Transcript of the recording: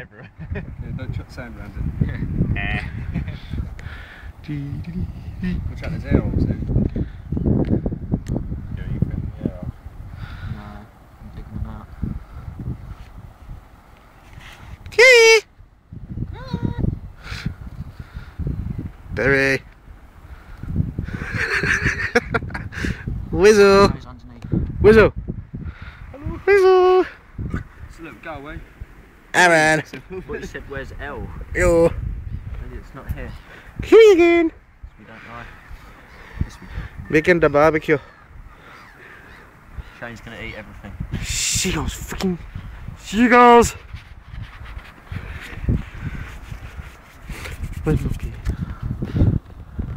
everywhere. Yeah, don't chuck sand around it. Nah. We'll chuck this air on soon. Yeah, you can the air off. Nah, I'm digging them out. Berry. Whizzle. Whizzle. Hello. Whizzle. So look, go away. Aaron. What you said, where's L? Yo. Maybe it's not here. Here again. We don't know. Yes, we do. Weekend the barbecue. Shane's gonna eat everything. Seagulls, freaking seagulls. Where's Lucky?